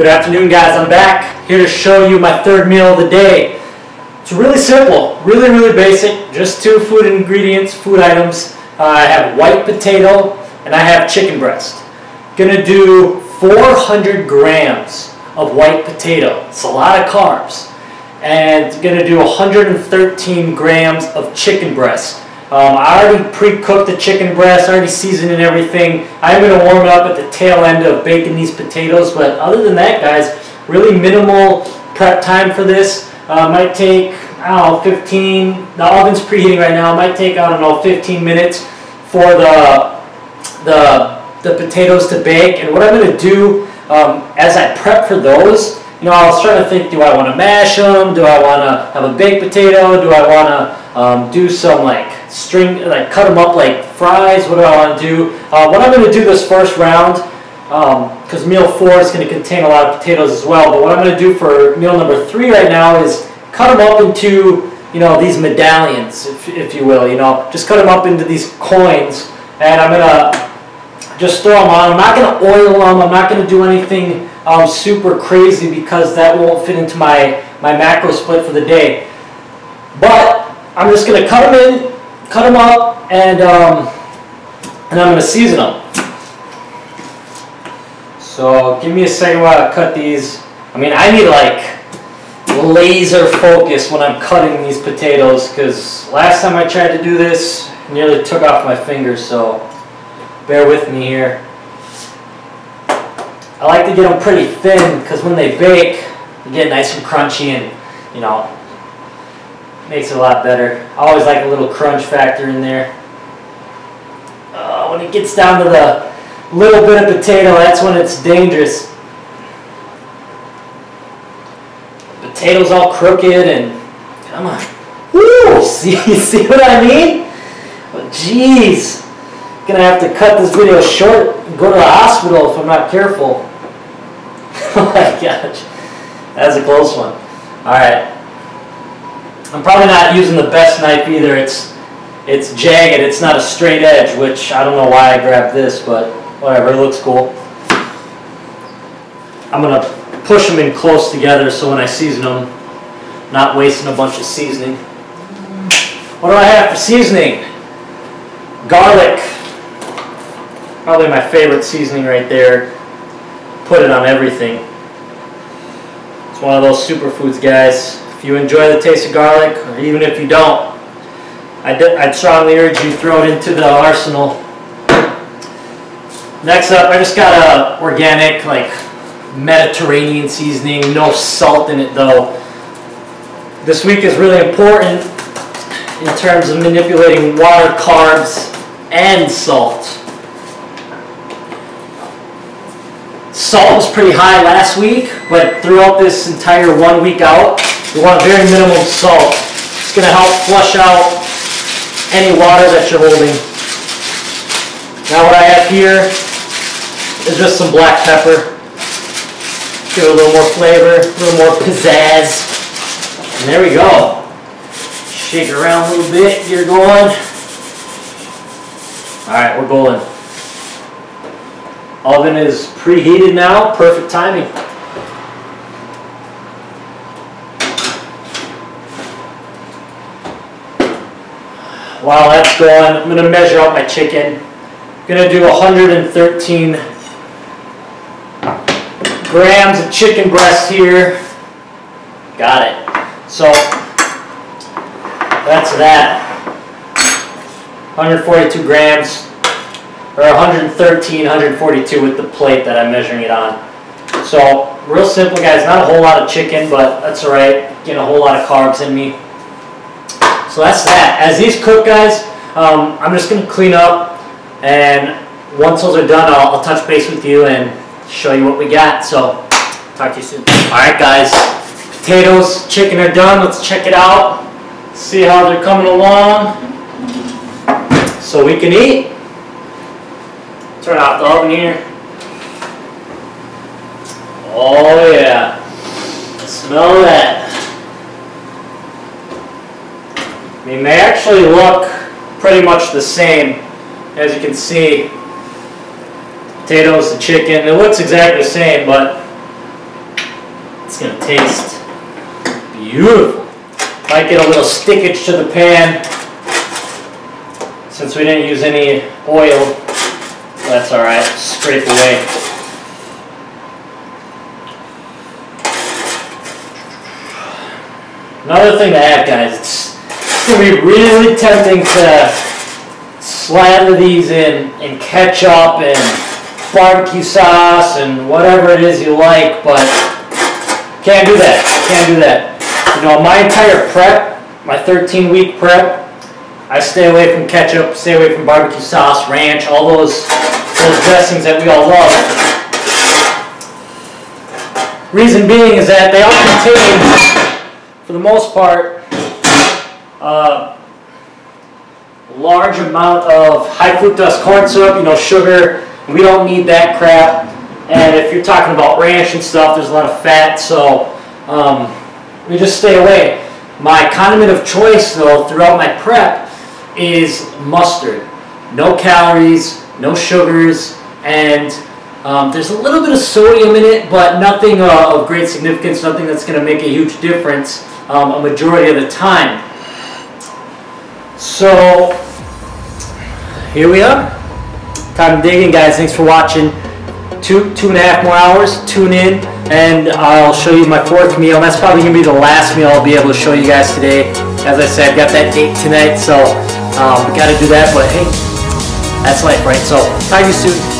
Good afternoon, guys. I'm back here to show you my third meal of the day. It's really simple, really basic, just two food ingredients, food items. I have white potato and I have chicken breast. Gonna do 400 grams of white potato. It's a lot of carbs. And gonna do 113 grams of chicken breast. I already pre-cooked the chicken breast, already seasoned and everything. I'm going to warm it up at the tail end of baking these potatoes, but other than that, guys, really minimal prep time for this. Might take, I don't know, 15, the oven's preheating right now, might take, I don't know, 15 minutes for the potatoes to bake. And what I'm going to do as I prep for those, you know, I was trying to think, do I want to mash them? Do I want to have a baked potato? Do I want to do some, like cut them up like fries? What do I want to do? What I'm going to do this first round, because meal 4 is going to contain a lot of potatoes as well, but what I'm going to do for meal number 3 right now is cut them up into, you know, these medallions, if you will, you know. Just cut them up into these coins, and I'm going to just throw them on. I'm not going to oil them. I'm not going to do anything super crazy because that won't fit into my macro split for the day. But I'm just going to cut them in, cut them up, and I'm going to season them. So give me a second while I cut these. I mean, I need like laser focus when I'm cutting these potatoes because last time I tried to do this, it nearly took off my fingers, so bear with me here. I like to get them pretty thin because when they bake, they get nice and crunchy and, you know, makes it a lot better. I always like a little crunch factor in there. When it gets down to the little bit of potato, that's when it's dangerous. The potato's all crooked and, come on. Woo! See what I mean? Jeez. I'm gonna have to cut this video short and go to the hospital if I'm not careful. Oh my gosh. That's a close one. Alright. I'm probably not using the best knife either. It's jagged. It's not a straight edge, which I don't know why I grabbed this, but whatever. It looks cool. I'm going to push them in close together so when I season them, I'm not wasting a bunch of seasoning. What do I have for seasoning? Garlic. Probably my favorite seasoning right there. Put it on everything. It's one of those superfoods, guys. If you enjoy the taste of garlic, or even if you don't, I'd strongly urge you to throw it into the arsenal. Next up, I just got a organic, like, Mediterranean seasoning, no salt in it though. This week is really important in terms of manipulating water, carbs, and salt. Salt was pretty high last week, but throughout this entire 1 week out, you want very minimal salt. It's going to help flush out any water that you're holding. Now what I have here is just some black pepper. Give it a little more flavor, a little more pizzazz. And there we go. Shake it around a little bit. You're going. Alright, we're going. Oven is preheated now. Perfect timing. While that's going, I'm going to measure out my chicken. I'm going to do 113 grams of chicken breast here. Got it. So, that's that. 142 grams, or 113, 142 with the plate that I'm measuring it on. So, real simple, guys. Not a whole lot of chicken, but that's alright. Getting a whole lot of carbs in me. So that's that. As these cook, guys, I'm just going to clean up, and once those are done, I'll touch base with you and show you what we got. So, talk to you soon. Alright, guys, potatoes, chicken are done. Let's check it out, see how they're coming along, so we can eat. Turn off the oven here. Oh, yeah. Smell that. I mean, they actually look pretty much the same, as you can see. Potatoes, the chicken, it looks exactly the same, but It's going to taste beautiful. Might get a little stickage to the pan since we didn't use any oil. That's all right. Scrape away. Another thing to add, guys, it's going to be really tempting to slather these in ketchup and barbecue sauce and whatever it is you like, but can't do that. Can't do that. You know, my entire prep, my 13-week prep, I stay away from ketchup, stay away from barbecue sauce, ranch, all those dressings that we all love. Reason being is that they all contain, for the most part, a large amount of high fructose corn syrup, you know, sugar. We don't need that crap. And if you're talking about ranch and stuff, there's a lot of fat, so we just stay away. My condiment of choice, though, throughout my prep is mustard. No calories, no sugars, and there's a little bit of sodium in it, but nothing of great significance, nothing that's going to make a huge difference a majority of the time. So, here we are. Time to dig in, guys. Thanks for watching. Two and a half more hours, tune in, and I'll show you my fourth meal. That's probably going to be the last meal I'll be able to show you guys today. As I said, I've got that date tonight, so got to do that, but hey, that's life, right? So, talk to you soon.